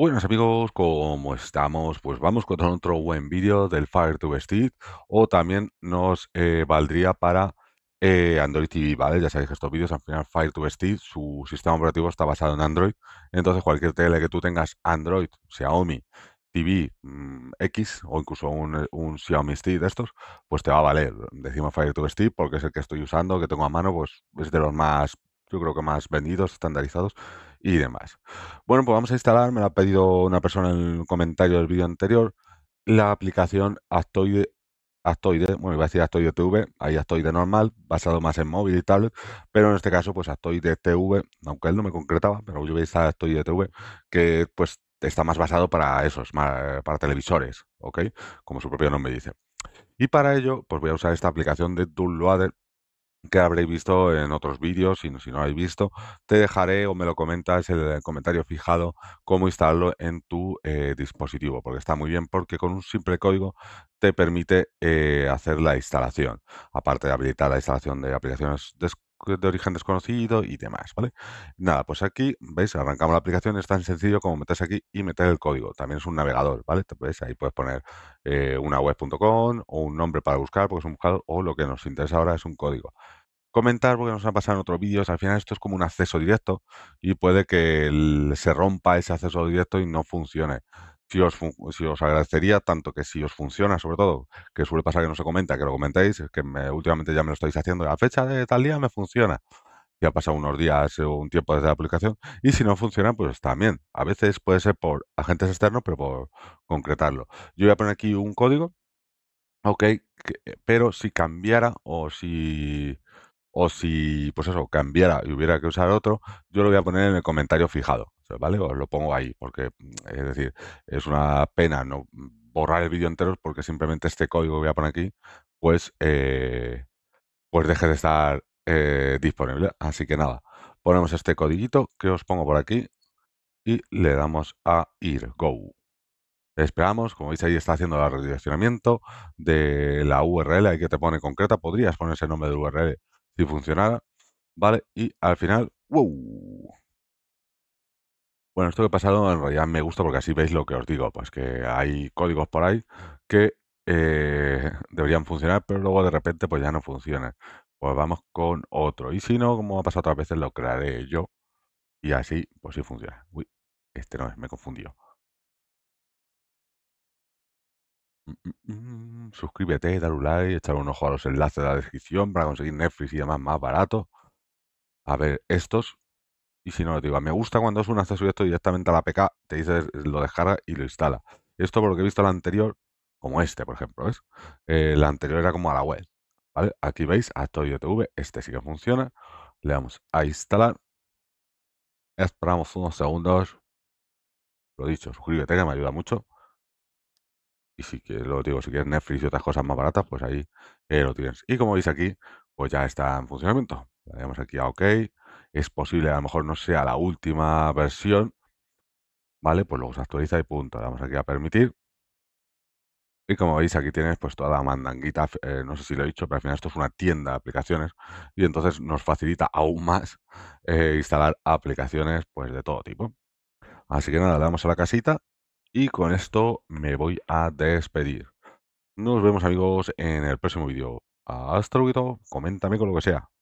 Buenos amigos, ¿cómo estamos? Pues vamos con otro buen vídeo del Fire TV Stick, o también nos valdría para Android TV, ¿vale? Ya sabéis que estos vídeos, al final Fire TV Stick, su sistema operativo está basado en Android, entonces cualquier tele que tú tengas Android, Xiaomi, TV X o incluso un Xiaomi Stick de estos, pues te va a valer. Decimos Fire TV Stick porque es el que estoy usando, que tengo a mano, pues es de los más, yo creo que más vendidos, estandarizados y demás. Bueno, pues vamos a instalar, me lo ha pedido una persona en el comentario del vídeo anterior, la aplicación Aptoide, bueno, iba a decir Aptoide TV, hay Aptoide normal, basado más en móvil y tablet, pero en este caso, pues Aptoide TV, aunque él no me concretaba, pero yo voy a instalar Aptoide TV, que pues está más basado para esos, para televisores, ¿ok? Como su propio nombre dice. Y para ello, pues voy a usar esta aplicación de Downloader, que habréis visto en otros vídeos, si no lo habéis visto, te dejaré o me lo comentas en el comentario fijado cómo instalarlo en tu dispositivo, porque está muy bien, porque con un simple código te permite hacer la instalación, aparte de habilitar la instalación de aplicaciones de origen desconocido y demás, ¿vale? Nada, pues aquí, ¿veis? Arrancamos la aplicación, es tan sencillo como meterse aquí y meter el código. También es un navegador, ¿vale? ¿Ves? Ahí puedes poner una web.com o un nombre para buscar, porque es un buscador, o lo que nos interesa ahora es un código. Comentar, porque nos han pasado en otros vídeos, al final esto es como un acceso directo y puede que se rompa ese acceso directo y no funcione. Si os agradecería tanto que si os funciona, sobre todo, que suele pasar que no se comenta, que lo comentéis, es que últimamente ya me lo estáis haciendo, la fecha de tal día me funciona. Ya ha pasado unos días o un tiempo desde la aplicación, y si no funciona, pues también. A veces puede ser por agentes externos, pero por concretarlo. Yo voy a poner aquí un código, ok, pero si cambiara o si pues eso, cambiara y hubiera que usar otro, yo lo voy a poner en el comentario fijado, ¿vale? Os lo pongo ahí, porque es decir, es una pena no borrar el vídeo entero, porque simplemente este código que voy a poner aquí, pues deje de estar disponible. Así que nada, ponemos este codiguito que os pongo por aquí y le damos a ir, go. Esperamos, como veis ahí está haciendo el redireccionamiento de la URL, ahí que te pone concreta, podrías poner ese nombre de URL si funcionara, ¿vale? Y al final, ¡wow! Bueno, esto que he pasado en realidad me gusta porque así veis lo que os digo, pues que hay códigos por ahí que deberían funcionar, pero luego de repente pues ya no funcionan. Pues vamos con otro. Y si no, como ha pasado otras veces, lo crearé yo y así pues sí funciona. Uy, este no es, me he confundido. Suscríbete, dale un like, echar un ojo a los enlaces de la descripción para conseguir Netflix y demás más barato. A ver, estos. Y si no, lo digo, me gusta cuando es un acceso directo directamente a la APK, te dice lo descarga y lo instala. Esto, por lo que he visto, la anterior, como este, por ejemplo, ¿ves? La anterior era como a la web, ¿vale? Aquí veis, Aptoide TV, este sí que funciona. Le damos a instalar. Esperamos unos segundos. Lo dicho, suscríbete, que me ayuda mucho. Y si quieres, lo digo, si quieres Netflix y otras cosas más baratas, pues ahí lo tienes. Y como veis aquí, pues ya está en funcionamiento. Le damos aquí a OK. Es posible, a lo mejor no sea la última versión, ¿vale? Pues luego se actualiza y punto. Le damos aquí a permitir. Y como veis, aquí tienes pues toda la mandanguita. No sé si lo he dicho, pero al final esto es una tienda de aplicaciones. Y entonces nos facilita aún más instalar aplicaciones pues de todo tipo. Así que nada, le damos a la casita. Y con esto me voy a despedir. Nos vemos amigos en el próximo vídeo. Hasta luego, coméntame con lo que sea.